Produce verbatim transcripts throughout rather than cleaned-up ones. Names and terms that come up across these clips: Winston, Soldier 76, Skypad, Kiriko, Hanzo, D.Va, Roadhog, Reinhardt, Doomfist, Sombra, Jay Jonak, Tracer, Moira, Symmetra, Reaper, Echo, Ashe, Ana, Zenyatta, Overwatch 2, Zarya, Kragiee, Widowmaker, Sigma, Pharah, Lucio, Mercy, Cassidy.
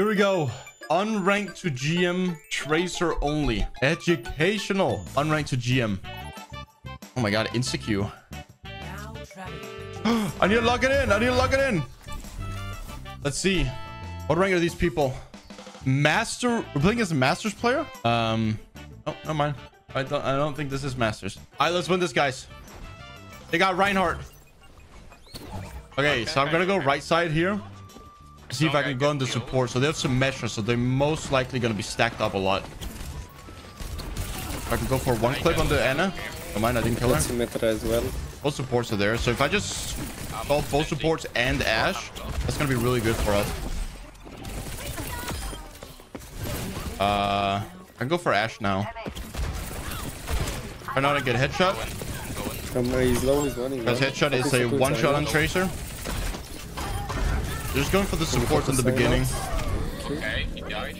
Here we go. Unranked to G M, Tracer only. Educational. Unranked to G M. Oh my god, insta-queue. I need to lock it in. I need to lock it in. Let's see. What rank are these people? Master. We're playing as a Masters player? Um. Oh, never mind. I don't, I don't think this is Masters. All right, let's win this, guys. They got Reinhardt. Okay, okay, so I'm going to go right side here. See if okay, I can go into support. So they have Symmetra, so they're most likely going to be stacked up a lot. I can go for one clip on the Ana. Don't mind, I didn't kill her. Symmetra as well. Both supports are there. So if I just call both supports and Ashe, that's going to be really good for us. Uh, I can go for Ashe now. Try not to get headshot. Because headshot is a one shot on Tracer. They're just going for the supports in the beginning. Okay, he died.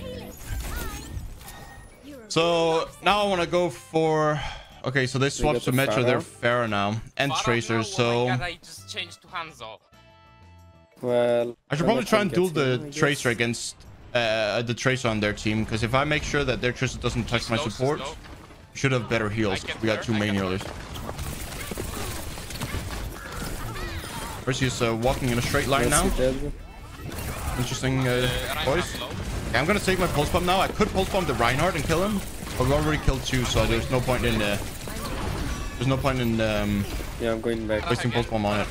So now I want to go for. Okay, so they swapped Symmetra. They're Pharah now and Tracer. So I just changed to Hanzo. Well, I should probably try and duel the Tracer against uh, the Tracer on their team, because if I make sure that their Tracer doesn't touch my support, should have better heals. We got two main healers. Mercy is uh, walking in a straight line now. Interesting uh, choice. Okay, I'm gonna take my pulse bomb now. I could pulse bomb the Reinhardt and kill him. But we already killed two, so there's no point in uh, there's no point in um, yeah, I'm going back. Wasting pulse bomb on it.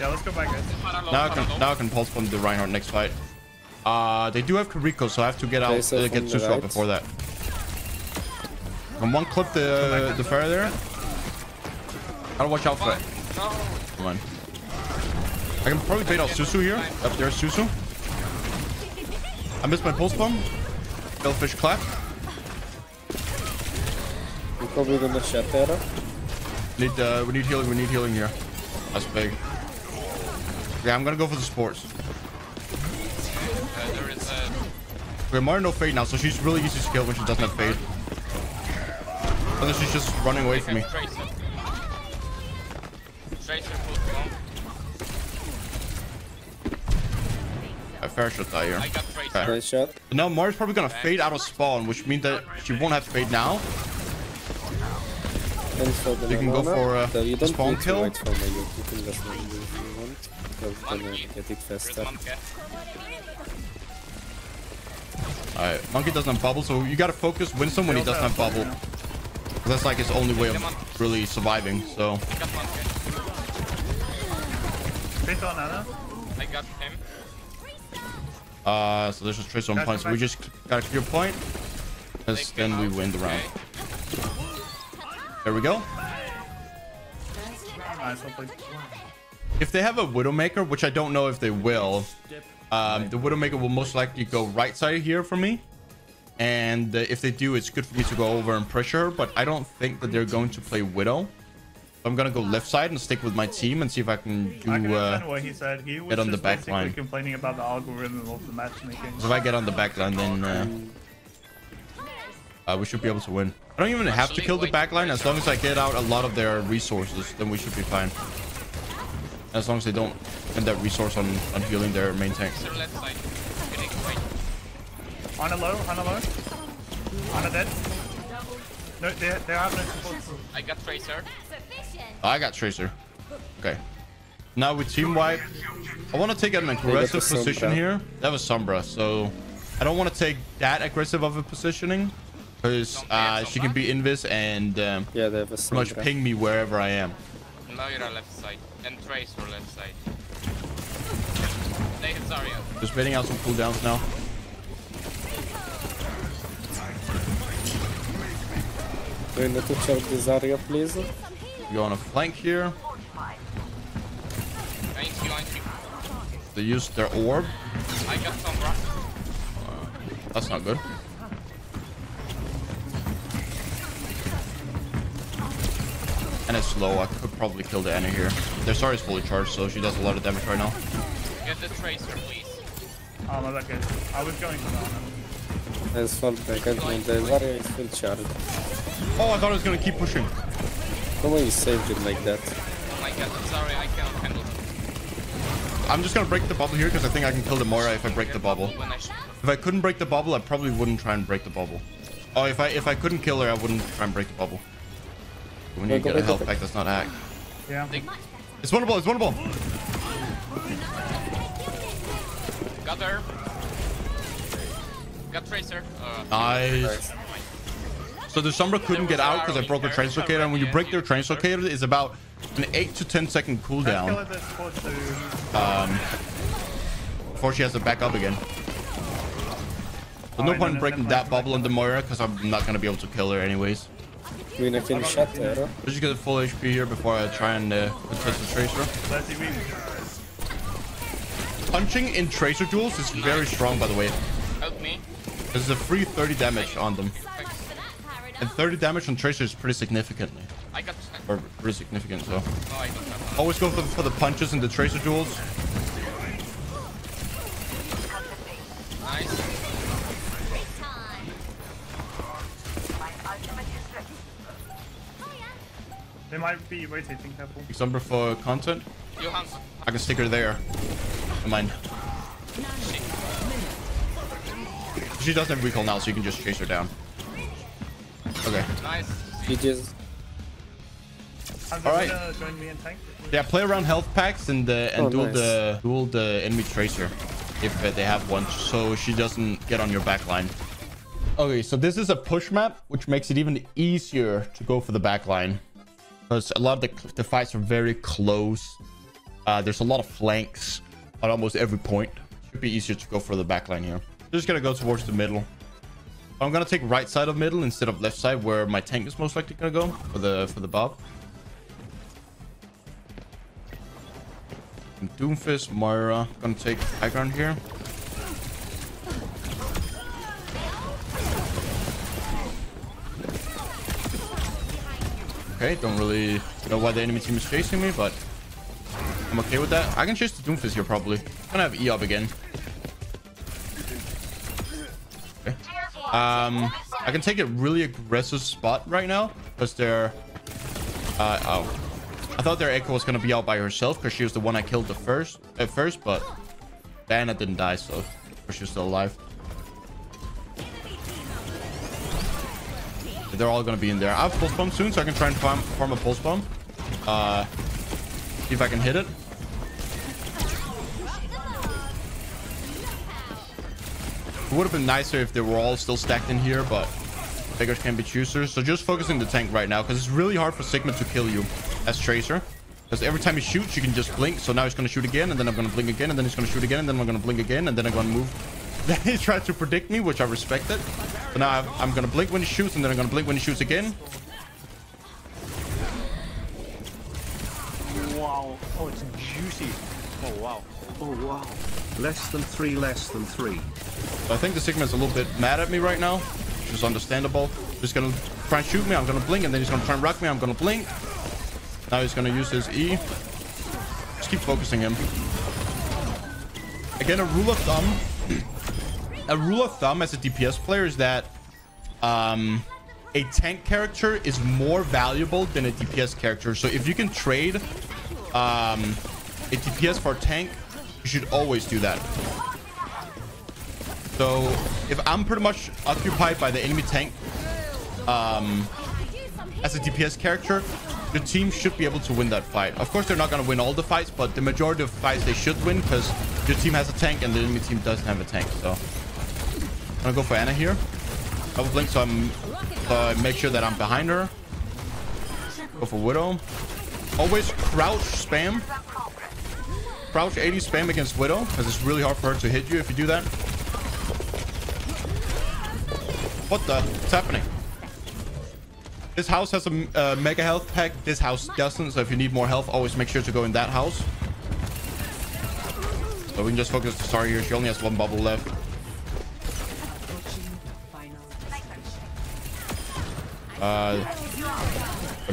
Yeah, let's go back, guys. Now I can now I can pulse bomb the Reinhardt next fight. Uh, they do have Kiriko, so I have to get out, uh, get two shot before that. And one clip the the Pharah there. Gotta watch out for it. Come on. I can probably bait out Susu here. Up there, Susu. I missed my pulse bomb. Bellfish clap. We're probably gonna shut that up. Need uh, we need healing. We need healing here. That's big. Yeah, I'm gonna go for the sports. Okay, Moira no fade now, so she's really easy to kill when she doesn't have fade. Unless she's just running away from me. I Pharah should die here. Okay. Now Moira's probably gonna fade out of spawn, which means that she won't have fade now. So you can go for uh, so a spawn kill. Alright, Monkey doesn't have bubble, so you gotta focus Winston when he doesn't have bubble. That's like his only way of really surviving, so. I got him. Uh, so there's just Tracer on point, so we just gotta clear point. Then we win the round. There we go. If they have a Widowmaker, which I don't know if they will. Um, the Widowmaker will most likely go right side here for me. And uh, if they do, it's good for me to go over and pressure her. But I don't think that they're going to play Widow. So I'm going to go left side and stick with my team and see if I can do uh, get on the back line. Complaining about the algorithm of the matchmaking. So if I get on the back line, then uh, uh, we should be able to win. I don't even have to kill the back line. As long as I get out a lot of their resources, then we should be fine. As long as they don't spend that resource on, on healing their main tank. Ana low, Ana low. Ana dead. No, they, they have no support. I got Tracer. Oh, I got Tracer. Okay. Now with team wipe, I want to take an aggressive position here. That was Sombra, so I don't want to take that aggressive of a positioning. Because uh, she can be invis and um, yeah, they have a pretty much ping me wherever I am. Now you're on left side. And Tracer left side. They have Zarya. Just waiting out some cooldowns now. Do you need to check the Zarya, please? Go on a flank here. They used their orb. I got Sombra. Uh, that's not good. And it's slow. I could probably kill the Ana here. Their Zarya is fully charged, so she does a lot of damage right now. Get the Tracer, please. Oh no, that good. I was going for that. There's one second. The Zarya is still charged. Oh, I thought I was gonna keep pushing. No way you saved it like that. Oh my god, I'm sorry, I cannot handle it. I'm just gonna break the bubble here because I think I can kill the Moira if I break the bubble. If I couldn't break the bubble, I probably wouldn't try and break the bubble. Oh, if I if I couldn't kill her, I wouldn't try and break the bubble. We need to get a health pack that's not hacked. Yeah. It's winnable, it's winnable. Got her. Got Tracer. Uh, nice. So the Sombra couldn't get out because I broke her translocator, and when you break their translocator, it's about an eight to ten second cooldown. Um, before she has to back up again. So no point in breaking that bubble on the Moira because I'm not going to be able to kill her anyways. We're gonna finish up there. Huh? Let's just get a full H P here before I try and uh, touch the Tracer. Punching in Tracer duels is very strong, by the way. Help me. This is a free thirty damage on them. And thirty damage on Tracer is pretty significantly. I got or pretty significant, so. Oh, I don't have always go for the, for the punches in the Tracer duels. Nice. They might be rotating, careful. Example for content. I can stick her there. I mind. She doesn't have recall now, so you can just chase her down. Okay. Nice. She just. All right. Join me in tank. Yeah, play around health packs and uh, and oh, duel nice. the duel the enemy Tracer if uh, they have one, so she doesn't get on your back line. Okay, so this is a push map, which makes it even easier to go for the back line. A lot of the, the fights are very close. Uh, there's a lot of flanks on almost every point. Should be easier to go for the back line here. Just gonna go towards the middle. I'm gonna take right side of middle instead of left side where my tank is most likely gonna go for the for the bob. Doomfist, Moira. Gonna take high ground here. Okay, don't really know why the enemy team is chasing me, but I'm okay with that. I can chase the Doomfist here probably. I'm gonna have E up again. Okay. Um, I can take a really aggressive spot right now because they're. Uh, oh, I thought their Echo was gonna be out by herself because she was the one I killed the first at first, but Ana didn't die, so she's still alive. They're all gonna be in there. I have pulse bomb soon, so I can try and farm, farm a pulse bomb. Uh, see if I can hit it. It would have been nicer if they were all still stacked in here, but beggars can't be choosers. So just focusing the tank right now, because it's really hard for Sigma to kill you as Tracer. Because every time he shoots, you can just blink. So now he's gonna shoot again, and then I'm gonna blink again, and then he's gonna shoot again, and then I'm gonna blink again, and then I'm gonna move. Then he tried to predict me, which I respected. So now I've, I'm gonna blink when he shoots, and then I'm gonna blink when he shoots again. Wow! Oh, it's juicy! Oh wow! Oh wow! Less than three, less than three. So I think the Sigma is a little bit mad at me right now, which is understandable. He's gonna try and shoot me. I'm gonna blink, and then he's gonna try and rock me. I'm gonna blink. Now he's gonna use his E. Just keep focusing him. Again, a rule of thumb. A rule of thumb as a D P S player is that um, a tank character is more valuable than a D P S character. So if you can trade um, a D P S for a tank, you should always do that. So if I'm pretty much occupied by the enemy tank um, as a D P S character, the team should be able to win that fight. Of course, they're not going to win all the fights, but the majority of fights they should win because your team has a tank and the enemy team doesn't have a tank. So I'm gonna go for Ana here. Double blink, so I'm uh, make sure that I'm behind her. Go for Widow. Always crouch spam. Crouch eighty spam against Widow because it's really hard for her to hit you if you do that. What the? What's happening? This house has a uh, mega health pack. This house doesn't. So if you need more health, always make sure to go in that house. So we can just focus. Sorry, here she only has one bubble left. Uh,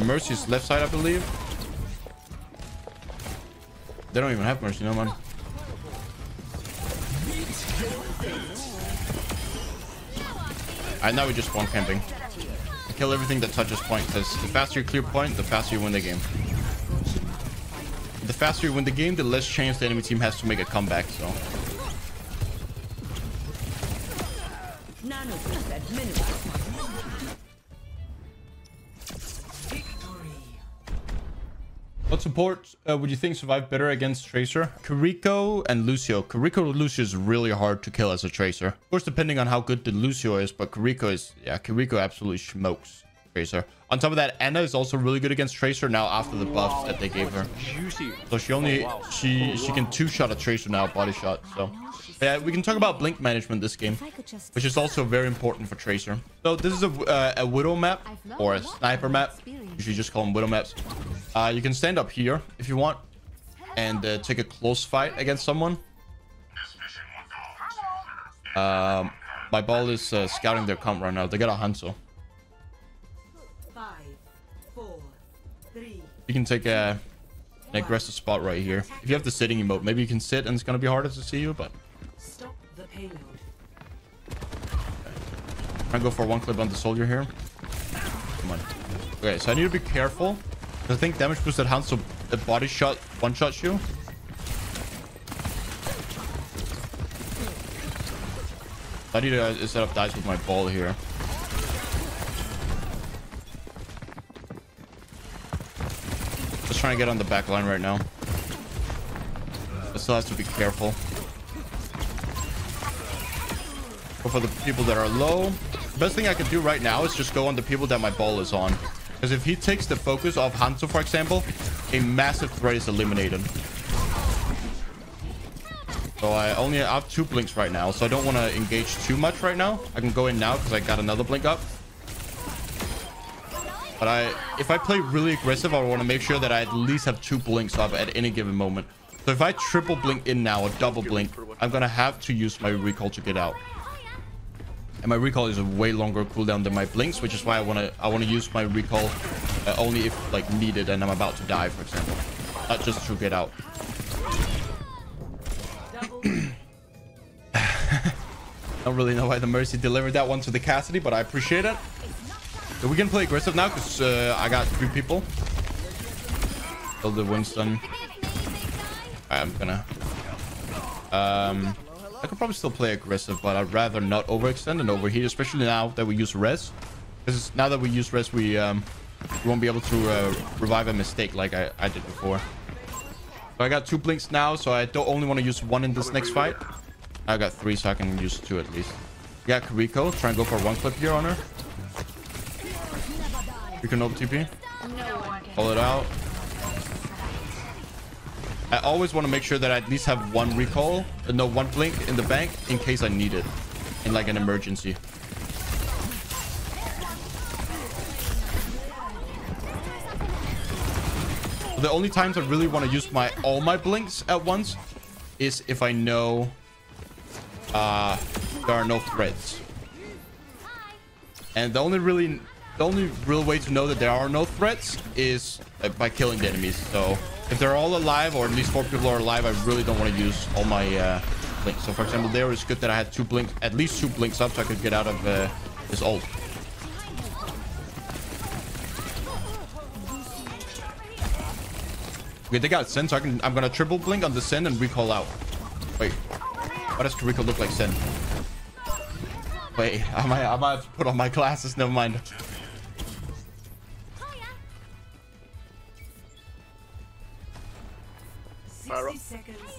Mercy's left side, I believe. They don't even have Mercy, no man. Alright, now we just spawn camping. I kill everything that touches point, because the faster you clear point, the faster you win the game. the faster you win the game, the less chance the enemy team has to make a comeback. So what support uh, would you think survived better against Tracer? Kiriko and Lucio. Kiriko and Lucio is really hard to kill as a Tracer. Of course, depending on how good the Lucio is, but Kiriko is, yeah, Kiriko absolutely smokes Tracer. On top of that, Ana is also really good against Tracer now after the buffs that they gave her. So she only, she she can two-shot a Tracer now, body shot. So yeah, we can talk about blink management this game, which is also very important for Tracer. So this is a, uh, a Widow map or a Sniper map. You should just call them Widow maps. Uh, you can stand up here if you want and uh, take a close fight against someone. Um, my ball is uh, scouting their comp right now. They got a Hanzo. You can take a, an aggressive spot right here. If you have the sitting emote, maybe you can sit and it's going to be harder to see you, but... Stop the payload. Okay. I'm going to go for one clip on the soldier here. Come on. Okay, so I need to be careful. I think damage boost that Hanzo the body shot one shot you. I need to set up dice with my ball here. Trying to get on the back line right now. I still have to be careful. Go for the people that are low. The best thing I can do right now is just go on the people that my ball is on. Because if he takes the focus off Hanzo, for example, a massive threat is eliminated. So I only have two blinks right now, so I don't want to engage too much right now. I can go in now because I got another blink up. But I, if I play really aggressive, I want to make sure that I at least have two blinks up at any given moment. So if I triple blink in now, or double blink, I'm going to have to use my recall to get out. And my recall is a way longer cooldown than my blinks, which is why I want to I want to use my recall uh, only if like needed and I'm about to die, for example. Not just to get out. I don't really know why the Mercy delivered that one to the Cassidy, but I appreciate it. We can play aggressive now because uh, I got three people. Kill the Winston. I'm gonna. Um, I could probably still play aggressive, but I'd rather not overextend and overheat, especially now that we use res. Because now that we use res, we um, we won't be able to uh, revive a mistake like I, I did before. So I got two blinks now, so I don't only want to use one in this next fight. I got three, so I can use two at least. We got Kiriko. Try and go for one clip here on her. You can open T P. Pull it out. I always want to make sure that I at least have one recall. No, one blink in the bank in case I need it. In like an emergency. The only times I really want to use my all my blinks at once is if I know uh, there are no threats. And the only really... The only real way to know that there are no threats is uh, by killing the enemies. So if they're all alive, or at least four people are alive, I really don't want to use all my uh, blinks. So for example, there it's good that I had two blinks, at least two blinks up, so I could get out of uh, this ult. Okay, they got Sen, so I can, I'm gonna triple blink on the Sen and recall out. Wait, why does Kiriko look like Sen? Wait, I might, I might have to put on my glasses. Never mind.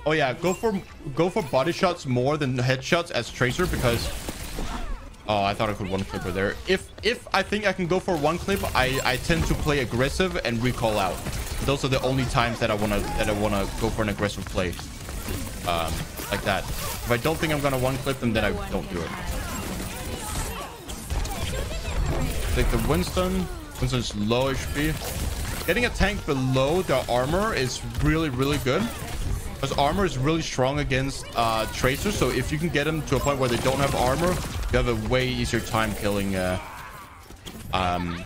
Oh yeah, go for go for body shots more than headshots as Tracer, because oh, I thought I could one clipper there. If if I think I can go for one clip, I I tend to play aggressive and recall out. Those are the only times that I wanna that I wanna go for an aggressive play, um, like that. If I don't think I'm gonna one clip them, then I don't do it. Take the Winston. Winston's low H P. Getting a tank below the armor is really, really good. Because armor is really strong against uh, Tracer. So if you can get them to a point where they don't have armor, you have a way easier time killing uh, um,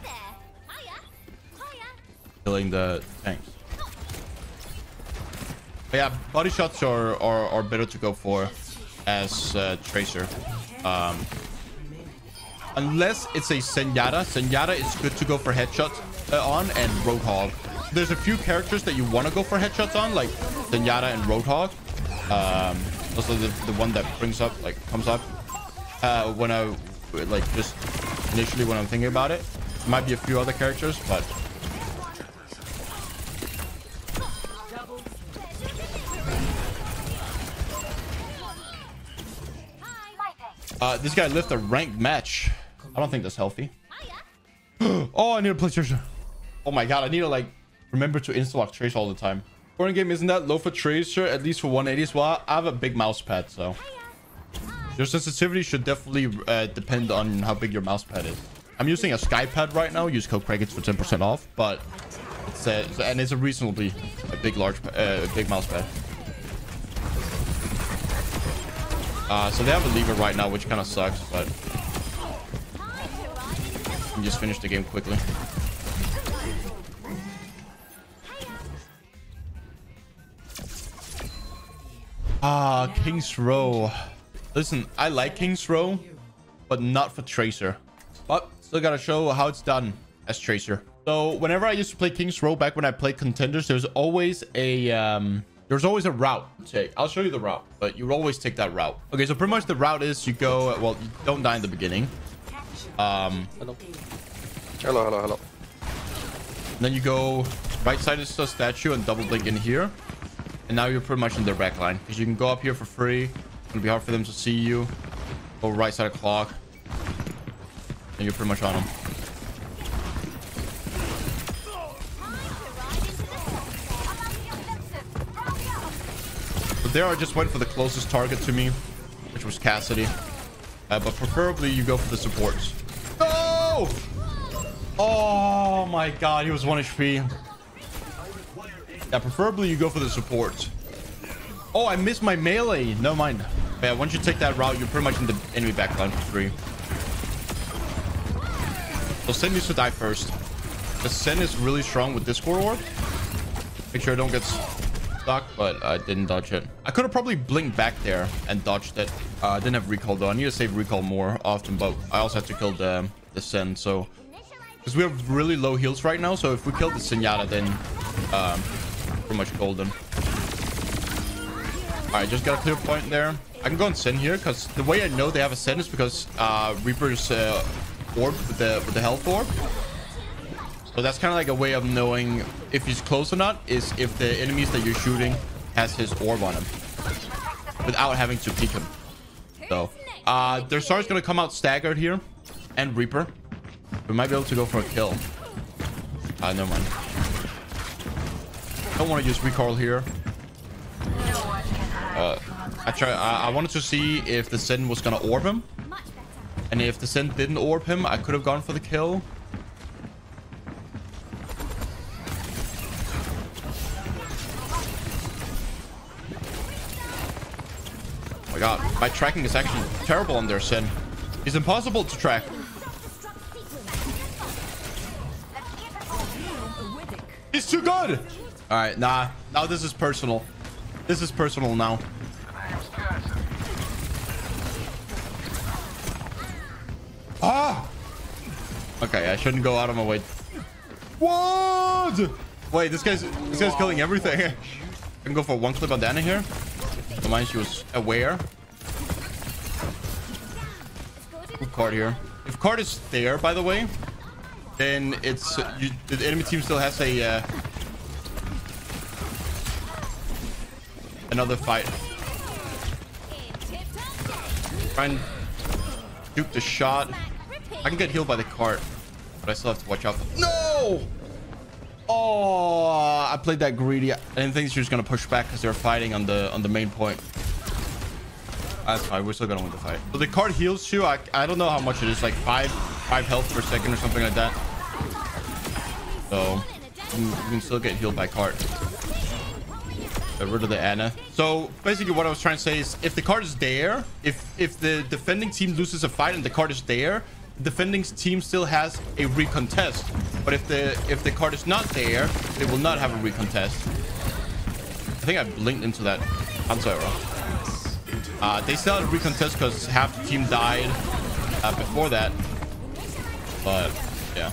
killing the tanks. But yeah, body shots are, are, are better to go for as uh, Tracer. Um, unless it's a Zenyatta. Zenyatta is good to go for headshots on, and Roadhog. there's a few characters that you want to go for headshots on, like Zenyatta and Roadhog. Um, also the, the one that brings up, like comes up uh, when I, like just initially when I'm thinking about it. Might be a few other characters, but... Uh, this guy left a ranked match. I don't think that's healthy. Oh, I need to play Tracer. Oh my god, I need to like remember to insta-lock Tracer all the time. Foreign game isn't that low for Tracer, at least for one eighties. Well, I have a big mouse pad, so your sensitivity should definitely uh, depend on how big your mouse pad is. I'm using a Skypad right now. Use code Kragiee for ten percent off, but it's a, it's a, and it's a reasonably a big large uh, big mouse pad. Uh, so they have a lever right now, which kind of sucks, but I can just finish the game quickly. Ah, King's Row. Listen, I like King's Row, but not for Tracer. But still gotta show how it's done as Tracer. So whenever I used to play King's Row back when I played Contenders, there's always a um, there's always a route to take. I'll show you the route, but you would always take that route. Okay, so pretty much the route is you go, well, you don't die in the beginning. Um, hello, hello, hello. And then you go right side is the statue and double blink in here, and now you're pretty much in their back line because you can go up here for free. It's gonna be hard for them to see you. Go right side of clock, and you're pretty much on them. But there I just went for the closest target to me, which was Cassidy. Uh, but preferably you go for the supports. No! Oh my god, he was one H P. Yeah, preferably you go for the supports. Oh, I missed my melee. Never mind. Yeah, once you take that route, you're pretty much in the enemy backline for free. So Sen needs to die first. The Sen is really strong with Discord Orb. Make sure I don't get stuck, but I didn't dodge it. I could have probably blinked back there and dodged it. Uh, I didn't have recall though. I need to save recall more often, but I also have to kill the, the Sen. So, because we have really low heals right now. So if we kill the Zenyatta, then um, pretty much golden. All right, just got a clear point there. I can go and Sen here because the way I know they have a Sen is because uh, Reaper's... Uh, orb with the with the health orb, so that's kind of like a way of knowing if he's close or not, is if the enemies that you're shooting has his orb on him without having to peek him. So uh their Zarya's gonna come out staggered here, and Reaper we might be able to go for a kill. Ah, uh, never mind, don't want to use recoil here. uh i try I, I wanted to see if the Sen was gonna orb him. And if the Sen didn't orb him, I could have gone for the kill. Oh my god, my tracking is actually terrible on their Sen. It's impossible to track. He's too good! Alright, nah. Now this is personal. This is personal now. Ah! Okay, I shouldn't go out of my way. What? Wait, this guy's this guy's killing everything. I can go for one clip on Dana here. Don't mind, she was aware. Good card here. If card is there, by the way, then it's you, the enemy team still has a uh, another fight. Try and duke the shot. I can get healed by the cart, but I still have to watch out for... No! Oh, I played that greedy. I didn't think she was gonna push back because they were fighting on the on the main point. That's fine. We're still gonna win the fight. So the cart heals you. I I don't know how much it is, like five five health per second or something like that. So you, you can still get healed by cart. Get rid of the Ana. So basically what I was trying to say is if the card is there, if if the defending team loses a fight and the card is there, the defending team still has a recontest. But if the if the card is not there, they will not have a recontest. I think I blinked into that. I'm sorry. Uh, they still had a recontest because half the team died uh, before that. But yeah.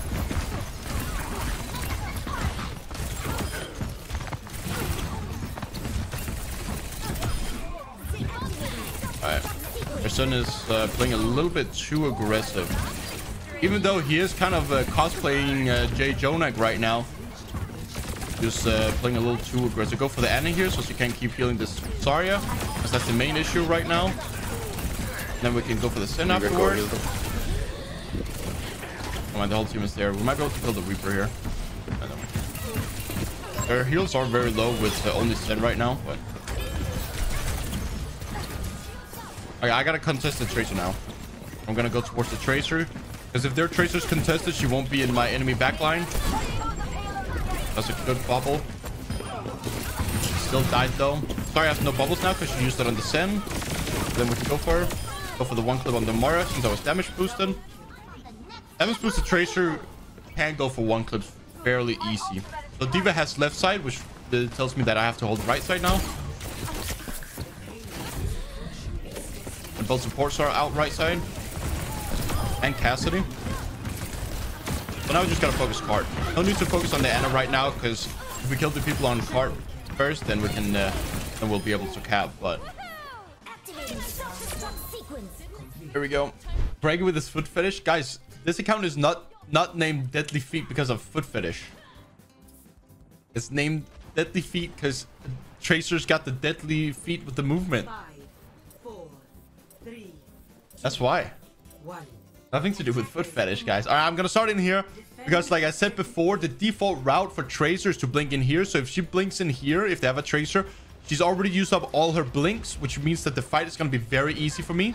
Alright. Her son is uh, playing a little bit too aggressive. Even though he is kind of uh, cosplaying uh, Jay Jonak right now. Just uh, playing a little too aggressive. Go for the Ana here so she can keep healing this Zarya. Because that's the main issue right now. Then we can go for the Sin afterwards. Come on, the whole team is there. We might be able to kill the Reaper here. I don't know. Her heals are very low with uh, only Sin right now. But... Okay, I gotta contest the Tracer now. I'm gonna go towards the Tracer. Because if their Tracer's contested, she won't be in my enemy backline. That's a good bubble. She still died though. Sorry, I have no bubbles now because she used it on the Sin. Then we can go for her. Go for the one clip on the Moira since I was damage boosted. Damage boosted Tracer can go for one clip fairly easy. So D.Va has left side, which tells me that I have to hold right side now. And both supports are out right side. And Cassidy. So now we just gotta focus cart. No need to focus on the Ana right now because if we kill the people on cart first, then we can, uh, then we'll be able to cap. But here we go. Kragiee with his foot fetish, guys. This account is not not named Deadly Feet because of foot fetish. It's named Deadly Feet because Tracer's got the deadly feet with the movement. Five, four, three, two, that's why. One. Nothing to do with foot fetish, guys. All right, I'm gonna start in here because like I said before, the default route for Tracer is to blink in here. So if she blinks in here, if they have a Tracer, she's already used up all her blinks, which means that the fight is gonna be very easy for me.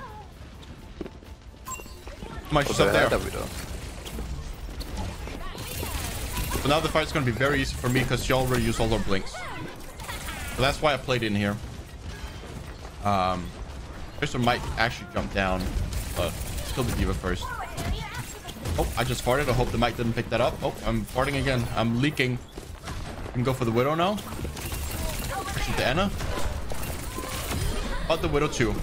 My she's up there. So now the fight's gonna be very easy for me because she already used all her blinks. So that's why I played in here. Um, Tracer might actually jump down, but kill the D.Va first. Oh, I just farted. I hope the mic didn't pick that up. Oh, I'm farting again. I'm leaking. I can go for the Widow now. Shoot the Ana. But the Widow too.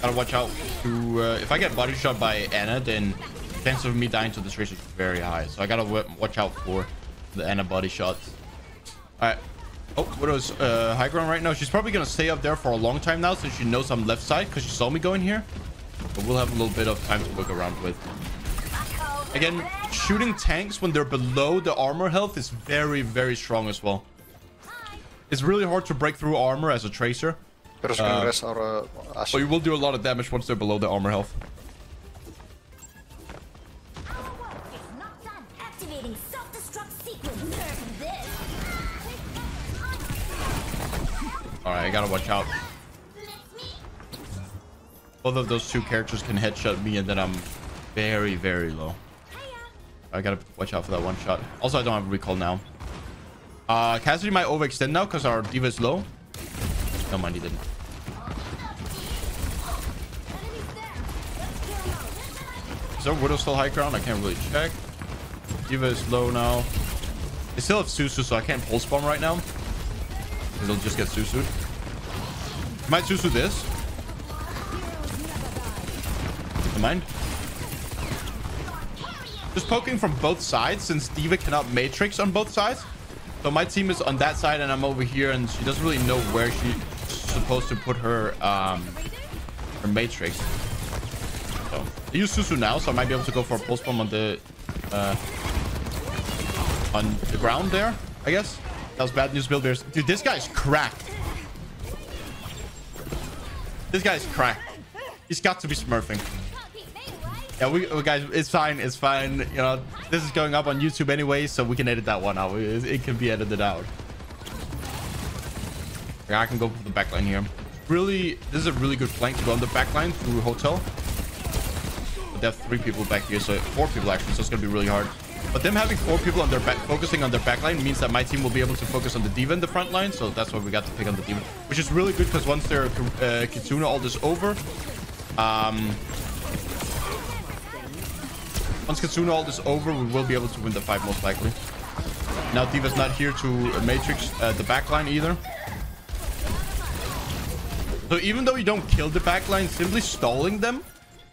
Gotta watch out. To, uh, if I get body shot by Ana, then the chance of me dying to this race is very high. So I gotta watch out for the Ana body shots. Alright. Oh, Widow's uh, high ground right now. She's probably going to stay up there for a long time now since she knows I'm left side because she saw me go in here. But we'll have a little bit of time to look around with. Again, shooting tanks when they're below the armor health is very, very strong as well. It's really hard to break through armor as a Tracer. Uh, so you will do a lot of damage once they're below the armor health. Alright, I gotta watch out. Both of those two characters can headshot me and then I'm very, very low. I gotta watch out for that one shot. Also, I don't have a recall now. Uh, Cassidy might overextend now because our D.Va is low. No mind, he didn't. Is our Widow still high ground? I can't really check. D.Va is low now. They still have Susu, so I can't pulse bomb right now. It'll just get susu'd. Might susu this. Don't mind. Just poking from both sides since D.Va cannot matrix on both sides. So my team is on that side and I'm over here and she doesn't really know where she's supposed to put her um her matrix. So I use susu now, so I might be able to go for a pulse bomb on the uh on the ground there, I guess. That was bad news, builders. Dude, this guy's cracked. This guy's cracked. He's got to be smurfing. Yeah, we, we guys, it's fine. It's fine. You know, this is going up on YouTube anyway, so we can edit that one out. It, it can be edited out. Yeah, I can go for the backline here. Really, this is a really good flank to go on the backline through hotel. But they have three people back here, so four people actually. So it's gonna be really hard. But them having four people on their back, focusing on their backline means that my team will be able to focus on the D.Va in the front line. So that's why we got to pick on the D.Va, which is really good because once their uh, Kitsune ult is over, um, once Kitsune ult is over, we will be able to win the fight most likely. Now D.Va's not here to matrix uh, the backline either. So even though you don't kill the backline, simply stalling them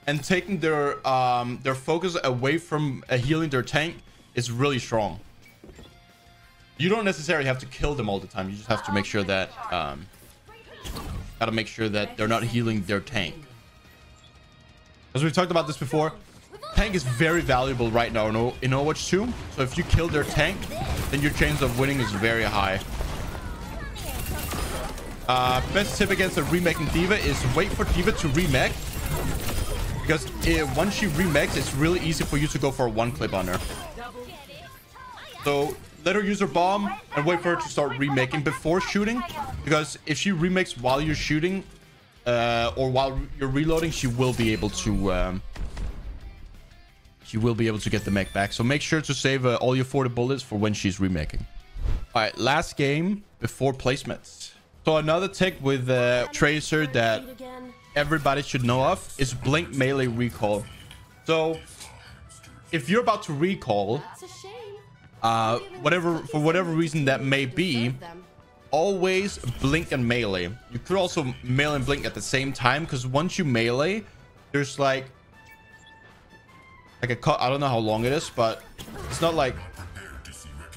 and taking their um their focus away from uh, healing their tank is really strong. You don't necessarily have to kill them all the time. You just have to make sure that um Gotta make sure that they're not healing their tank. As we've talked about this before, tank is very valuable right now in Overwatch two. So if you kill their tank, then your chance of winning is very high. Uh, best tip against a remaking D.Va is wait for D.Va to remake, because if, once she remakes, it's really easy for you to go for a one clip on her. So let her use her bomb and wait for her to start remaking before shooting, because if she remakes while you're shooting uh, or while you're reloading, she will be able to um, she will be able to get the mech back. So make sure to save uh, all your forty bullets for when she's remaking. All right, last game before placements. So another tech with uh, Tracer that everybody should know of is blink melee recall. So if you're about to recall, uh, whatever for whatever reason that may be, always blink and melee. You could also melee and blink at the same time, because once you melee, there's like like a cut. I don't know how long it is, but it's not like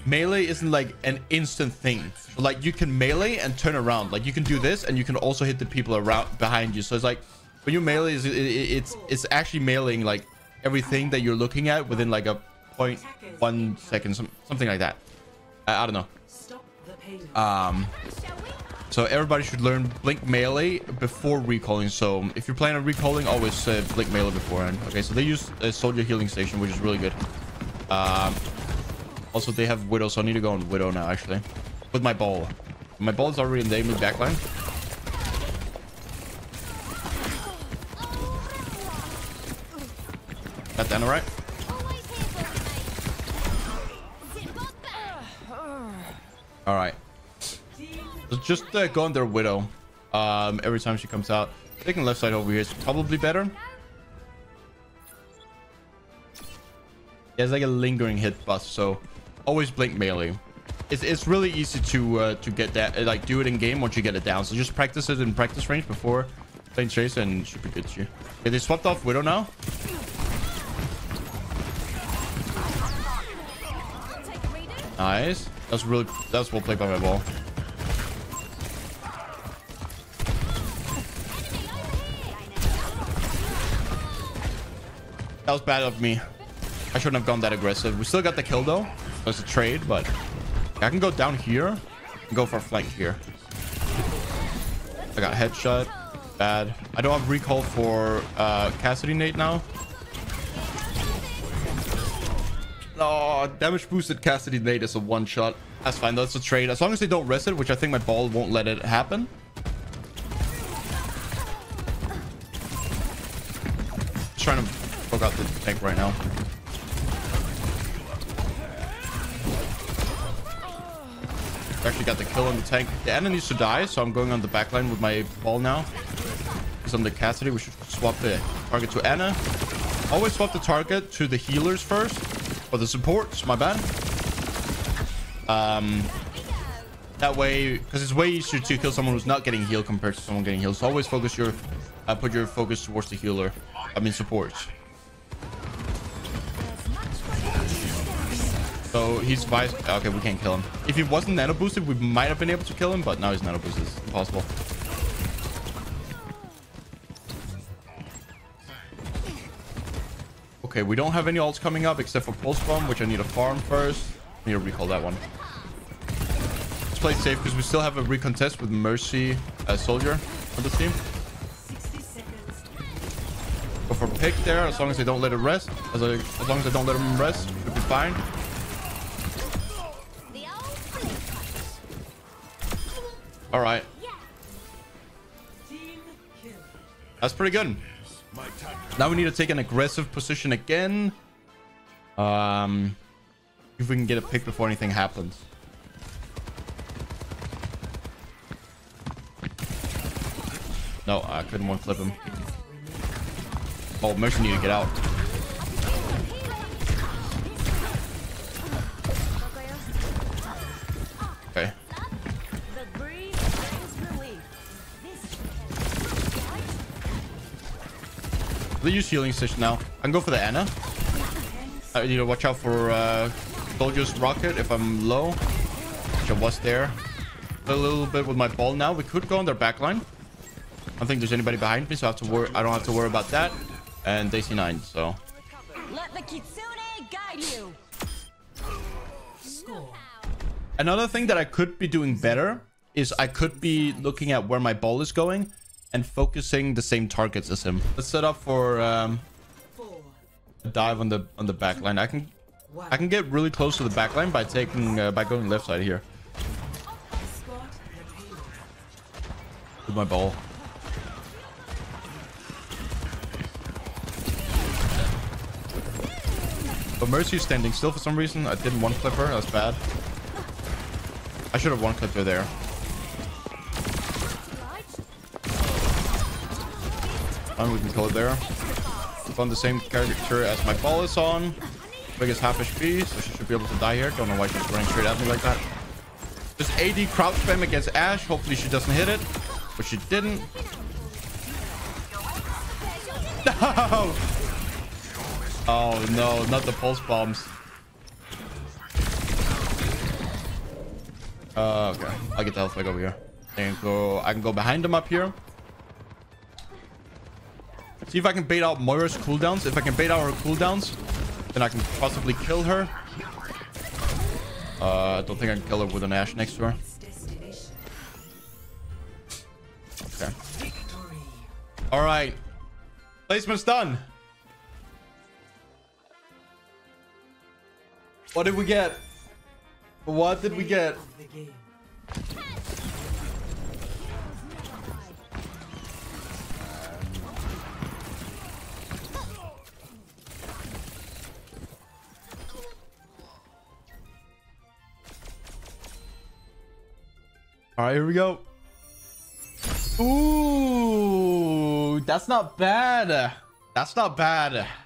melee isn't like an instant thing. Like you can melee and turn around, like you can do this and you can also hit the people around behind you. So it's like when you melee, is it, it's it's actually meleeing like everything that you're looking at within like a point one second, some, something like that. I, I don't know. Um so everybody should learn blink melee before recalling. So if you're planning on recalling, always uh, blink melee beforehand. Okay, so they use a soldier healing station, which is really good. Um also, they have widow, so I need to go on widow now actually with my ball. My ball is already in the enemy backline. Got that, all right. All right. So just uh, go on their widow. Um, every time she comes out, taking left side over here is probably better. There's like a lingering hit buff, so always blink melee. It's, it's really easy to uh, to get that, like do it in game once you get it down. So just practice it in practice range before playing Tracer and it should be good to you. Okay, they swapped off widow now. Nice. That's really that's well played by my ball. That was bad of me. I shouldn't have gone that aggressive. We still got the kill though. That's a trade, but I can go down here and go for a flank here. I got headshot. Bad. I don't have recall for uh, Cassidy nade now. Oh, damage boosted Cassidy nade is a one shot. That's fine. That's a trade. As long as they don't rest it, which I think my ball won't let it happen. Just trying to poke out the tank right now. Actually got the kill on the tank. The Ana needs to die, so I'm going on the back line with my ball now. It's on the Cassidy. We should swap the target to Ana. Always swap the target to the healers first, or the supports, my bad. Um, that way, because it's way easier to kill someone who's not getting healed compared to someone getting healed. So always focus your, uh, put your focus towards the healer. I mean supports. So he's vice. Okay, we can't kill him. If he wasn't nano boosted, we might have been able to kill him, but now he's nano boosted. It's impossible. Okay, we don't have any ults coming up except for pulse bomb, which I need to farm first. I need to recall that one. Let's play safe because we still have a recontest with Mercy, uh, Soldier on this team. Go for pick there, as long as they don't let it rest. As, I, as long as I don't let him rest, we'll be fine. All right, that's pretty good. Now we need to take an aggressive position again. Um, if we can get a pick before anything happens. No, I couldn't one clip him. Oh, Mercy need to get out. Okay. They use healing station now. I can go for the Ana. I need to watch out for uh, Soldier's rocket if I'm low, which I was there. A little bit with my ball now. We could go on their backline. don't think there's anybody behind me, so I have to worry. I don't have to worry about that. And they see nine, so. Let the Kitsune guide you. Another thing that I could be doing better is I could be looking at where my ball is going and focusing the same targets as him. Let's set up for um, a dive on the on the back line. I can I can get really close to the back line by taking uh, by going left side here. With my ball. But Mercy is standing still for some reason. I didn't one clip her. That's bad. I should have one clipped her there. And we can kill it there. It's on the same character as my ball is on. Biggest half H P, so she should be able to die here. Don't know why she's running straight at me like that. Just A D crouch spam against Ashe. Hopefully she doesn't hit it. But she didn't. No! Oh no, not the pulse bombs. Uh, okay, I'll get the health back over here. And go, I can go behind them up here. See if I can bait out Moira's cooldowns. If I can bait out her cooldowns, then I can possibly kill her. Uh, I don't think I can kill her with an Ashe next to her. Okay. All right. Placement's done. What did we get? What did we get? All right, here we go. Ooh, that's not bad. That's not bad.